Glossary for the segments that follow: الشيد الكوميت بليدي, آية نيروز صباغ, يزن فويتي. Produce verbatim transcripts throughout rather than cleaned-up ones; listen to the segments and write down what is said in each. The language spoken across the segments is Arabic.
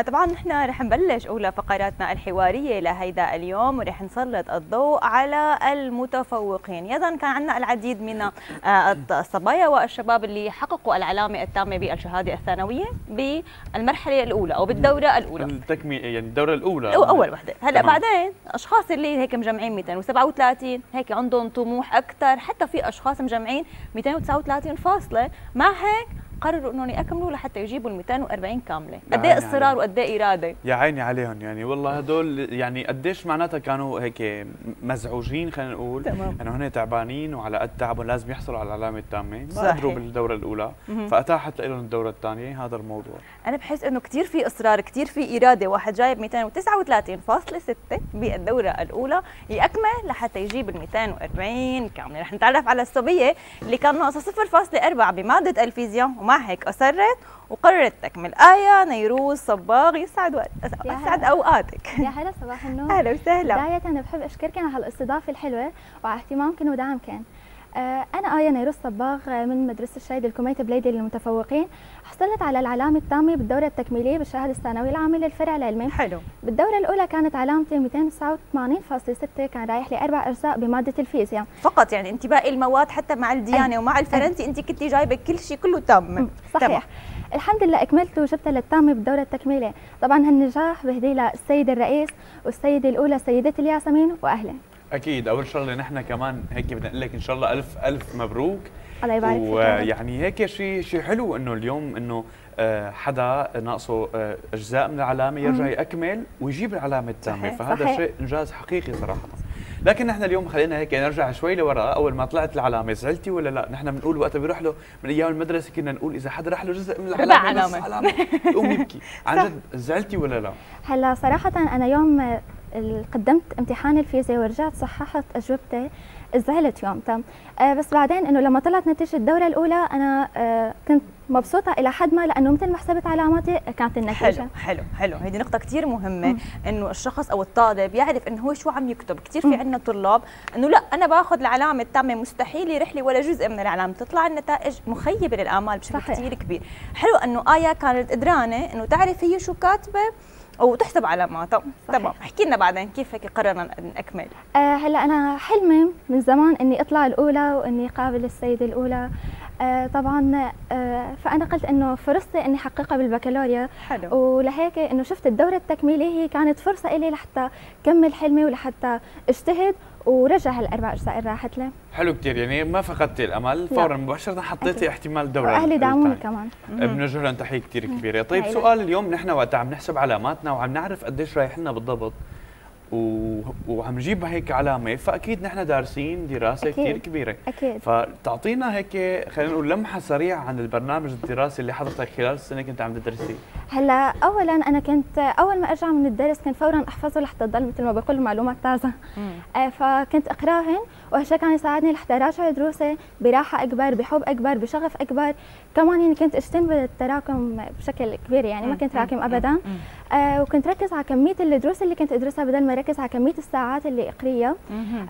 طبعا نحن رح نبلش اولى فقراتنا الحواريه لهيدا اليوم، ورح نسلط الضوء على المتفوقين. يزن كان عندنا العديد من الصبايا والشباب اللي حققوا العلامه التامه بالشهاده الثانويه بالمرحله الاولى او بالدوره الاولى، التكميل يعني الدوره الاولى اول وحده. هلا بعدين اشخاص اللي هيك مجمعين مئتين وسبعة وثلاثين هيك عندهم طموح اكثر، حتى في اشخاص مجمعين مئتين وتسعة وثلاثين فاصله، مع هيك قرروا انهم يكملوا لحتى يجيبوا ال مئتين وأربعين كامله. قد ايه اصرار وقد ايه اراده، يا عيني عليهم. يعني والله هدول يعني قديش معناتها كانوا هيك مزعوجين، خلينا نقول انه هن تعبانين، وعلى قد تعبهم لازم يحصلوا على العلامه التامه، ما قدروا بالدوره الاولى فاتاحت لهم الدوره الثانيه. هذا الموضوع انا بحس انه كثير في اصرار، كثير في اراده. واحد جايب مئتين وتسعة وثلاثين فاصلة ستة بالدوره الاولى يكمل لحتى يجيب ال مئتين وأربعين كامله. رح نتعرف على الصبيه اللي كان ناقصها صفر فاصلة أربعة بماده الفيزياء، مع هيك أصرت وقررت تكمل. آية نيروز صباغ، يسعد وقت يسعد اوقاتك. يا هلا، صباح النور. اهلا وسهلا. بداية انا بحب اشكرك على هالاستضافه الحلوه وعلى اهتمامكن ودعمكن. انا آية نيروز صباغ من مدرسه الشيد الكوميت بليدي للمتفوقين، حصلت على العلامه التامه بالدوره التكميليه بالشهاده الثانويه العامه للفرع العلمي. حلو. بالدوره الاولى كانت علامتي مئتين وتسعة وثمانين فاصلة ستة، كان رايح لاربع اجزاء بماده الفيزياء فقط. يعني انت باقي المواد حتى مع الديانه أه. ومع الفرنسي انت كنتي جايبه كل شيء كله تام. صحيح تمام. الحمد لله اكملت وجبت للتامه بالدوره التكميليه. طبعا هالنجاح بهديه للسيد الرئيس والسيده الاولى سيده الياسمين واهلها. اكيد. اول شغله نحن كمان هيك بدنا نقول لك ان شاء الله الف الف مبروك. الله يبارك فيك. ويعني هيك شيء شيء حلو انه اليوم انه حدا ناقصه اجزاء من العلامه يرجع يكمل ويجيب العلامه التامه، فهذا صحيح. شيء انجاز حقيقي صراحه. لكن نحن اليوم خلينا هيك نرجع شوي لورا. اول ما طلعت العلامه زعلتي ولا لا؟ نحن بنقول وقتها بيروح له من ايام المدرسه كنا نقول اذا حدا راح له جزء من العلامه نص علامه يقوم يبكي. عن جد زعلتي ولا لا؟ هلا صراحه انا يوم قدمت امتحان الفيزياء ورجعت صححت اجوبتي زعلت يوم تم، آه بس بعدين انه لما طلعت نتيجه الدوره الاولى انا آه كنت مبسوطه الى حد ما، لانه مثل ما حسبت علاماتي كانت النتيجه. حلو حلو حلو، هيدي نقطه كثير مهمه انه الشخص او الطالب يعرف انه هو شو عم يكتب. كثير في عندنا طلاب انه لا انا باخذ العلامه التامه مستحيل يرح لي ولا جزء من العلامه، تطلع النتائج مخيبه للامال بشكل كثير كبير. حلو انه آية كانت قدرانه انه تعرف هي شو كاتبه او تحسب علاماتها. تمام، احكي لنا بعدين كيف هيك قررنا نكمل. آه هلا انا حلمي من زمان اني اطلع الاولى واني قابل السيده الاولى. آه طبعا آه فانا قلت انه فرصتي اني احققها بالبكالوريا. حلو. ولهيك انه شفت الدوره التكميليه هي كانت فرصه لي لحتى كمل حلمي ولحتى اجتهد ورجع هالاربع اجزاء اللي راحت لي. حلو كثير، يعني ما فقدتي الامل فورا مباشره حطيتي احتمال دوره. واهلي دعموني كمان، بنوجه لهم تحيه كثير كبيره. طيب هيلي. سؤال اليوم نحن وقت عم نحسب علاماتنا وعم نعرف قديش رايح لنا بالضبط و... وعم نجيب هيك علامه، فاكيد نحن دارسين دراسه كثير كبيره. اكيد. فتعطينا هيك خلينا نقول لمحه سريعه عن البرنامج الدراسي اللي حضرتك خلال السنه كنت عم تدرسيه. هلا اولا انا كنت اول ما ارجع من الدرس كنت فورا احفظه لحتى تضل مثل ما بقول معلومات طازه. آه فكنت اقراهن وهالشيء كان يساعدني لحتى اراجع دروسي براحه اكبر، بحب اكبر، بشغف اكبر. كمان يعني كنت اجتنب التراكم بشكل كبير، يعني ما كنت راكم ابدا. آه وكنت ركز على كميه الدروس اللي كنت ادرسها بدل ما ركز على كميه الساعات اللي اقريها.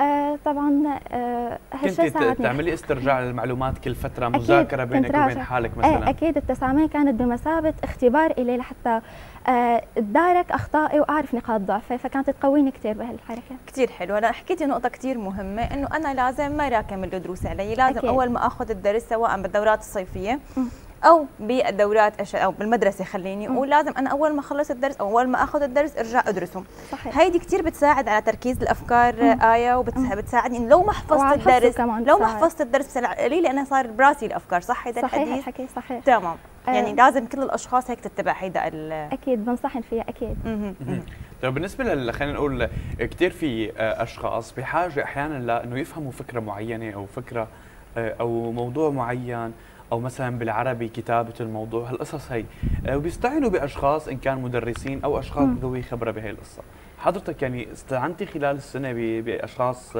آه طبعا آه هالشيء ساعدني كنت تعملي استرجاع للمعلومات كل فتره، مذاكره بينك وبين حالك مثلا. آه اكيد التسامية كانت بمثابه اختبار إلي لحتى اتدارك اخطائي واعرف نقاط ضعفي، فكانت تقويني كثير بهالحركه. كثير حلو، هلا حكيتي نقطه كثير مهمه انه انا لازم ما راكم الدروس علي، لازم أكيد. اول ما اخذ الدرس سواء بالدورات الصيفيه م. او بالدورات او بالمدرسه خليني اقول لازم انا اول ما اخلص الدرس او اول ما اخذ الدرس ارجع ادرسه. صحيح. هيدي كثير بتساعد على تركيز الافكار مم. آية، وبتساعدني إن لو ما حفظت الدرس لو ما حفظت الدرس قليل انا صار براسي الافكار. صح هيدا الحديث؟ صحيح الحكي صحيح. تمام. أه يعني لازم كل الاشخاص هيك تتبع هيدا ال اكيد بنصحن فيها اكيد. طيب بالنسبه لل خلينا نقول كثير في اشخاص بحاجه احيانا لانه يفهموا فكره معينه او فكره او موضوع معين او مثلا بالعربي كتابه الموضوع، هالقصص هي وبيستعينوا باشخاص ان كان مدرسين او اشخاص ذوي خبره بهي القصه. حضرتك يعني استعنتي خلال السنه باشخاص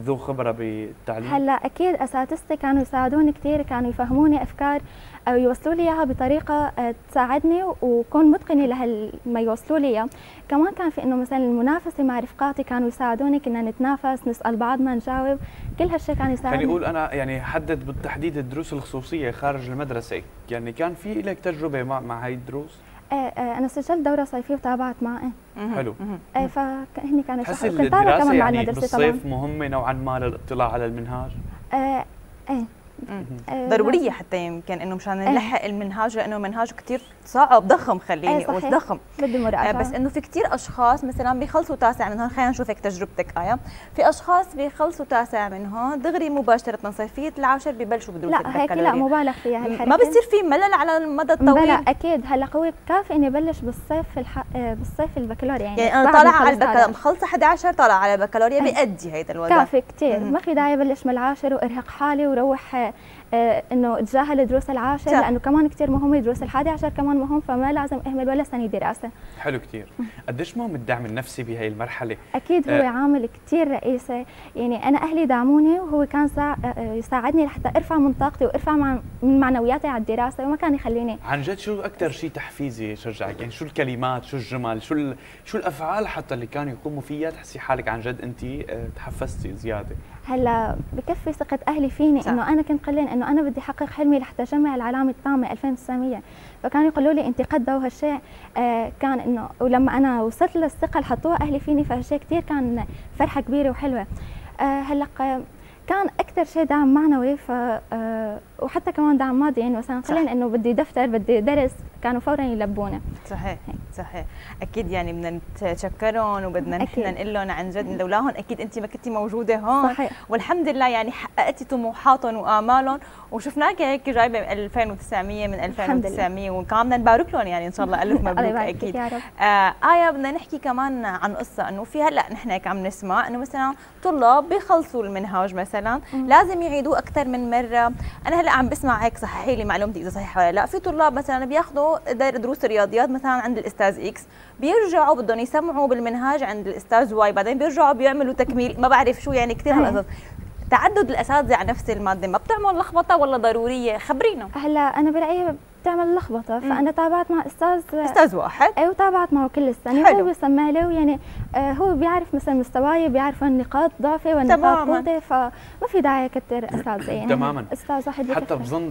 ذو خبره بالتعليم؟ هلا اكيد اساتذتي كانوا يساعدوني كثير، كانوا يفهموني افكار او يوصلوا لي اياها بطريقه تساعدني وكون متقنه لهال ما يوصلوا لي اياه. كمان كان في انه مثلا المنافسه مع رفقاتي كانوا يساعدوني، كنا نتنافس، نسال بعضنا، نجاوب، كل هالشيء كان يساعدني. يعني اقول انا يعني حدد بالتحديد الدروس الخصوصيه خارج المدرسه، يعني كان في لك تجربه مع مع هاي الدروس؟ انا سجلت دوره صيفيه وتابعت معه. حلو. ايه فهني كان الشهر كنت تابع كمان مع المدرسه طبعا. الصيف مهمه نوعا ما للاطلاع على المنهاج. ايه ايه ضروريه حتى يمكن انه مشان نلحق المنهاج، لانه منهاج كثير صعب ضخم، خليني اقول ضخم بده مراجعه. بس انه في كثير اشخاص مثلا بيخلصوا تاسع من هون، خلينا نشوفك تجربتك آية، في اشخاص بيخلصوا تاسع من هون دغري مباشره صيفيه العاشر ببلشوا بدروس التكاليف. لا هيك لا مبالغ فيها هالحركه، ما بصير في ملل على المدى الطويل؟ لا اكيد. هلا هو كافي اني بلش بالصيف الح... بالصيف البكالوريا يعني, يعني انا طالعه على البكالوريا مخلصه حداعش طالعه على البكالوريا بيأدي هيدا الوضع كافي كثير، ما في داعي بلش من العاشر وارهق حالي وروح آه انه اتجاهل دروس العاشر، لانه كمان كثير مهم دروس الحادي عشر كمان مهم، فما لازم اهمل ولا سنه دراسه. حلو كثير. قديش مهم الدعم النفسي بهي المرحله؟ اكيد هو آه. عامل كثير رئيسي، يعني انا اهلي دعموني وهو كان سا... آه يساعدني لحتى ارفع من طاقتي وارفع مع... من معنوياتي على الدراسه، وما كان يخليني. عن جد شو اكثر شيء تحفيزي شجعك؟ يعني شو الكلمات، شو الجمل، شو ال... شو الافعال حتى اللي كانوا يقوموا فيها تحسي حالك عن جد انت آه تحفزتي زياده؟ هلا بكفي ثقه اهلي فيني انه انا كنت قليل انه انا بدي احقق حلمي لحتى اجمع العلامه التامه ألفين وتسعمية، فكانوا يقولوا لي انت قدها وهالشيء آه كان انه، ولما انا وصلت للثقه اللي حطوها اهلي فيني فهالشيء كثير كان فرحه كبيره وحلوه. آه هلا كان اكثر شيء دعم معنوي ف آه وحتى كمان دعم مادي، يعني مثلا قليل انه بدي دفتر بدي درس كانوا فورا يلبونه. صحيح صحيح اكيد، يعني بدنا نتشكرهم وبدنا نحن نقول لهم عن جد لولاهم اكيد انت ما كنتي موجوده هون. صحيح. والحمد لله يعني حققتي طموحاتهم وامالهم وشفناك هيك جايبه ألفين وتسعمية من ألفين وتسعمية وكمان بدنا نبارك لهم يعني ان شاء الله الف مبروك. اكيد. آه آية بدنا نحكي كمان عن قصه انه في هلا نحن هيك عم نسمع انه مثلا طلاب بيخلصوا المنهاج مثلا مم. لازم يعيدوه اكثر من مره، انا هلا عم بسمع هيك صححي لي معلومتي اذا صحيحه ولا لا، في طلاب مثلا بياخذوا دروس الرياضيات مثلا عند الاستاذ اكس، بيرجعوا بدهم يسمعوا بالمنهاج عند الاستاذ واي، بعدين بيرجعوا بيعملوا تكميل ما بعرف شو، يعني كثير هالقصص. تعدد الاساتذه على نفس الماده ما بتعمل لخبطه ولا ضروريه؟ خبرينا. هلا انا برايي بتعمل لخبطه، فانا تابعت مع استاذ استاذ واحد اي وتابعت معه كل السنه. حلو. هو بيسمع لي ويعني آه هو بيعرف مثلا مستواي، بيعرف النقاط ضعفي والنقاط قوتي، فما في داعي كثر اساتذه يعني. تماما. استاذ واحد حتى بظن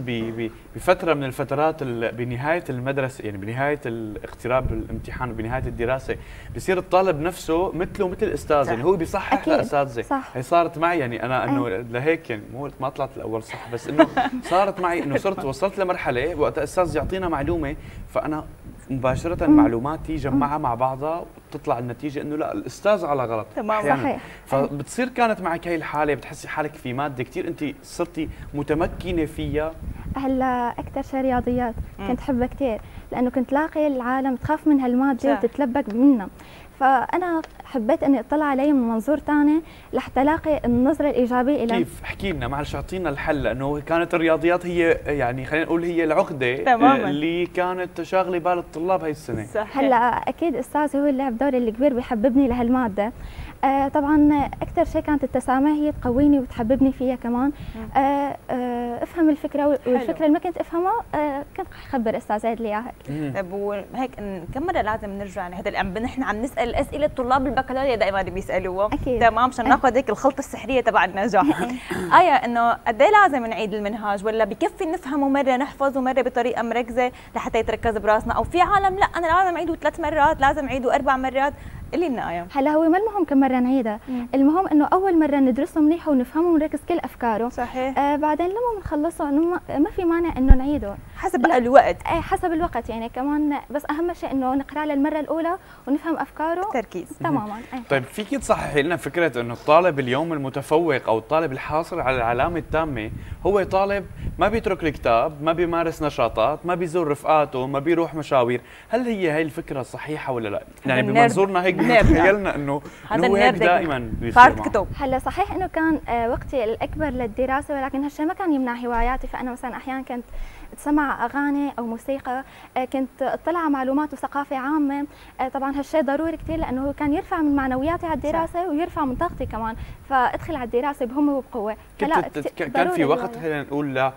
بفتره من الفترات بنهايه المدرسه، يعني بنهايه الاقتراب الامتحان وبنهايه الدراسه بصير الطالب نفسه مثله مثل الاستاذ، يعني هو بيصحح لاساتذه. هي صارت معي يعني انا انه لهيك يعني مو ما طلعت الاول صح، بس انه صارت معي انه صرت وصلت لمرحله وقت الاستاذ يعطينا معلومه فانا مباشره مم. معلوماتي جمعها مم. مع بعضها وبتطلع النتيجه انه لا الاستاذ على غلط. تمام. صحيح. فبتصير كانت معك هي الحاله، بتحسي حالك في ماده كثير انت صرتي متمكنه فيها؟ هلا اكثر شيء رياضيات مم. كنت حبها كثير، لانه كنت لاقي العالم تخاف من هالماده وتتلبك منها، فانا حبيت اني اطلع عليه من منظور ثاني لحتى الاقي النظره الايجابيه الى كيف. احكي لنا معلش اعطينا الحل، لانه كانت الرياضيات هي يعني خلينا نقول هي العقده. تماماً. اللي كانت شاغله بال الطلاب هي السنه. صحيح. هلا اكيد استاذ هو اللي لعب دور الكبير بحببني لهالماده. آه طبعا اكثر شيء كانت التسامح هي تقويني وتحببني فيها كمان. آه آه افهم الفكره والفكره اللي ما كنت افهمها آه كنت اخبر استاذ عيد لي اياها. طيب وهيك كم مره لازم نرجع لهذا الامر؟ نحن عم نسال الاسئله الطلاب البكالوريا دائما بيسالوها. تمام مشان ناخذ هيك الخلطه السحريه تبع النجاح. آية انه قد ايه لازم نعيد المنهاج ولا بكفي نفهمه مره نحفظه مره بطريقه مركزه لحتى يتركز براسنا، او في عالم لا انا لازم اعيده ثلاث مرات لازم اعيده اربع مرات؟ قولي لنا آية. هلا هو ما المهم كم مره نعيدها، المهم انه اول مره ندرسه منيح ونفهمه ونركز كل افكاره. صحيح. آه بعدين لما بنخلصه ما في مانع انه نعيده حسب بقى الوقت. ايه حسب الوقت يعني كمان، بس اهم شيء انه نقرا للمره الاولى ونفهم افكاره التركيز. تماما. أي. طيب فيكي تصححي لنا فكره انه الطالب اليوم المتفوق او الطالب الحاصل على العلامه التامه هو طالب ما بيترك الكتاب، ما بيمارس نشاطات، ما بيزور رفقاته، ما بيروح مشاوير، هل هي هي الفكره صحيحه ولا لا؟ يعني بمنظورنا هيك تخيلنا انه هو هيك دائما بيصير كتب. هلا صحيح انه كان وقتي الاكبر للدراسه، ولكن هالشيء ما كان يمنع هواياتي، فانا مثلا احيانا كنت تسمع اغاني او موسيقى، كنت اطلع على معلومات وثقافه عامه، طبعا هالشيء ضروري كثير لانه هو كان يرفع من معنوياتي على الدراسه ويرفع من طاقتي كمان، فادخل على الدراسه بهمه وبقوه. كان في وقت خلينا نقول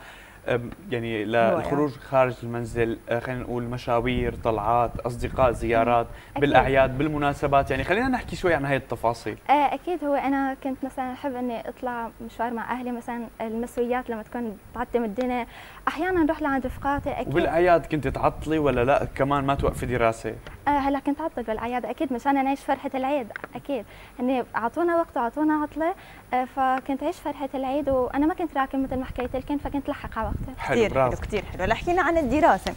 يعني للخروج خارج المنزل، خلينا نقول مشاوير، طلعات، أصدقاء، زيارات، بالأعياد، بالمناسبات، يعني خلينا نحكي شوي عن هاي التفاصيل. آه أكيد، هو أنا كنت مثلا أحب إني أطلع مشوار مع أهلي، مثلا المسويات لما تكون تعطي من الدنيا، أحيانا نروح لعند رفقاتي. أكيد. وبالأعياد كنت تعطلي ولا لا كمان ما توقفي دراسة؟ آه هلا كنت أعطل بالأعياد أكيد مشان أنا أعيش فرحة العيد، أكيد إني أعطونا وقت وأعطونا عطلة، آه فكنت أعيش فرحة العيد، وأنا ما كنت راكب مثل ما حكيت لكن فكنت لحق على وقتها. كثير حلو، كثير حلو. هلا حكينا عن الدراسة،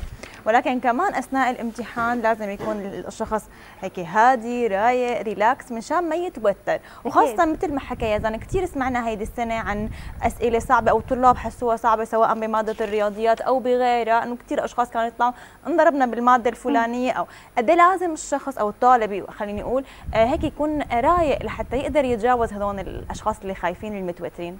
ولكن كمان أثناء الامتحان لازم يكون الشخص هيك هادي، رايق، ريلاكس، مشان ما يتوتر، وخاصة مثل ما حكى يزن كثير سمعنا هيدي السنة عن أسئلة صعبة أو الطلاب حسوها صعبة سواء بمادة الرياضيات أو بغيرها، إنه كثير أشخاص كانوا يطلعوا انضربنا بالمادة الفلانية، أو قد إيه لازم الشخص أو الطالب خليني أقول هيك يكون رايق لحتى يقدر يتجاوز هذول الأشخاص اللي خايفين المتوترين.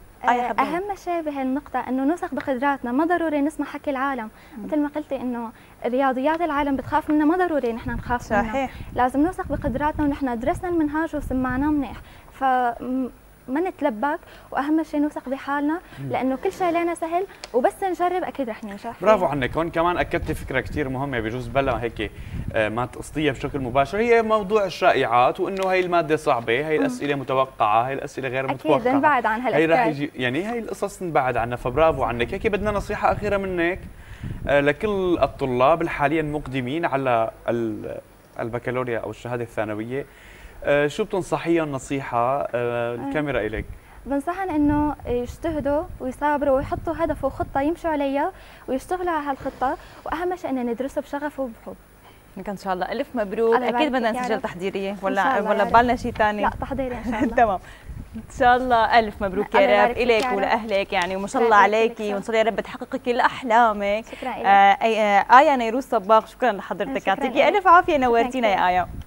أهم شيء بهالنقطة إنه نوثق بقدراتنا، ما ضروري نسمع حكي العالم، مثل ما قلتي إنه رياضيات العالم بتخاف منا، ما ضروري نحن نخاف منها. صحيح. لازم نوثق بقدراتنا، ونحن درسنا المنهاج وسمعناه منيح، فما نتلبك، وأهم شيء نوثق بحالنا، لأنه كل شيء لنا سهل، وبس نجرب أكيد رح ننجح. برافو عنك، هون كمان أكدتي فكرة كثير مهمة بجوز بلا هيك ما تقصديها بشكل مباشر، هي موضوع الشائعات، وإنه هي المادة صعبة، هي الأسئلة متوقعة، هي الأسئلة غير متوقعة، أكيد نبعد عن هالأشياء، هي رح يجي يعني هي القصص نبعد عنها. فبرافو عنك. هيك بدنا نصيحة أخيرة منك لكل الطلاب الحاليا مقدمين على البكالوريا او الشهاده الثانويه، شو بتنصحيهم نصيحه؟ الكاميرا اليك. بنصحهم انه يجتهدوا ويصابروا ويحطوا هدف وخطه يمشوا عليها ويشتغلوا على هالخطه، واهم شيء انه ندرسوا بشغف وبحب. ان شاء الله الف مبروك. اكيد بدنا نسجل تحضيريه ولا ولا ببالنا شيء ثاني؟ لا تحضيريه ان شاء الله. تمام. ان شاء الله الف مبروك يا رب اليك ولاهلك، يعني وما شاء الله عليكي، وان شاء الله يا رب تحققي كل احلامك. شكرا لك. آه آية نيروز صباغ، شكرا لحضرتك، يعطيكي الف عافيه، نورتينا يا آية.